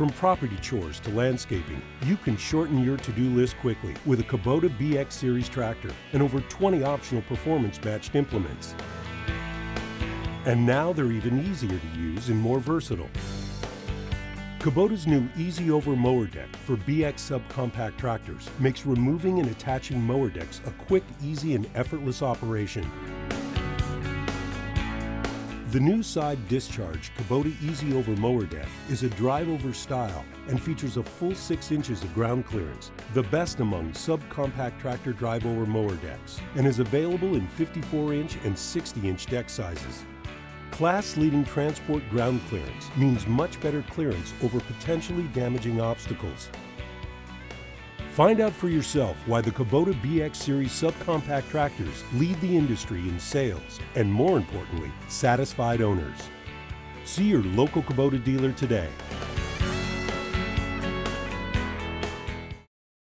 From property chores to landscaping, you can shorten your to-do list quickly with a Kubota BX-series tractor and over 20 optional performance-matched implements. And now they're even easier to use and more versatile. Kubota's new Easy Over Mower Deck for BX subcompact tractors makes removing and attaching mower decks a quick, easy, and effortless operation. The new side discharge Kubota Easy Over Mower Deck is a drive-over style and features a full 6 inches of ground clearance, the best among subcompact tractor drive-over mower decks, and is available in 54-inch and 60-inch deck sizes. Class-leading transport ground clearance means much better clearance over potentially damaging obstacles. Find out for yourself why the Kubota BX Series subcompact tractors lead the industry in sales and, more importantly, satisfied owners. See your local Kubota dealer today.